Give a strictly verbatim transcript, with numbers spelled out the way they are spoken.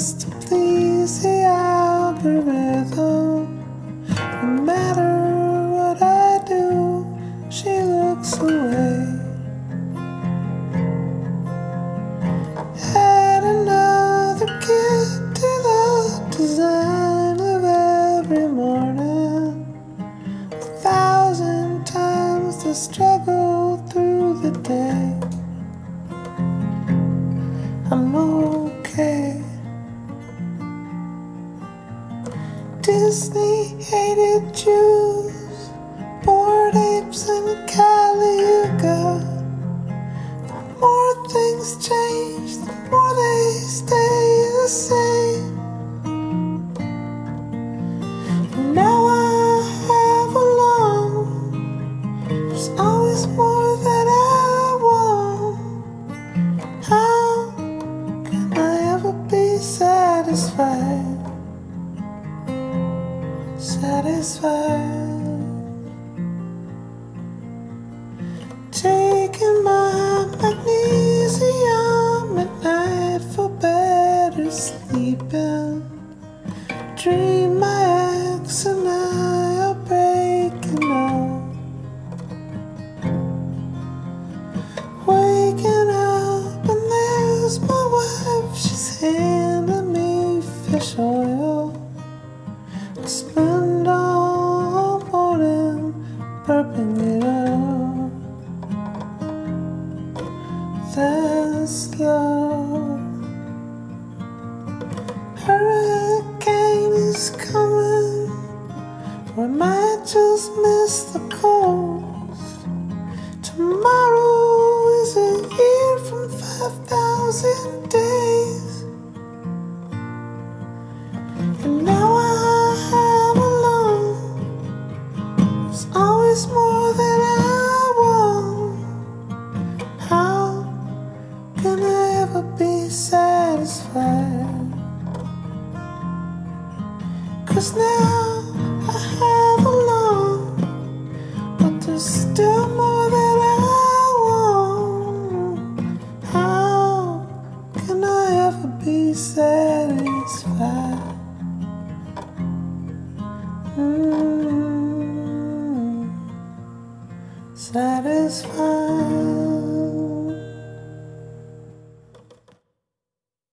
just to please the algorithm. No matter what I do, she looks away. Add another kid to the design of every morning. A thousand times the struggle through the day. I'm okay. Disney hated Jews, Bored Apes, and Kali Yuga. The more things change, the more they stay the same. And now I have a long, there's always more that I want. How can I ever be satisfied? Satisfied. Taking my magnesium at night for better sleeping. Dream my ex and I are breaking up. Waking up and there's my wife, she's handing me fish oil. Spend all morning burping it up. That's love. Hurricane is coming, or I might just miss the coast. Tomorrow is a year from five thousand days. And now it's more than I want. How can I ever be satisfied? 'Cause now I have a lot, but there's still more that I want. How can I ever be satisfied?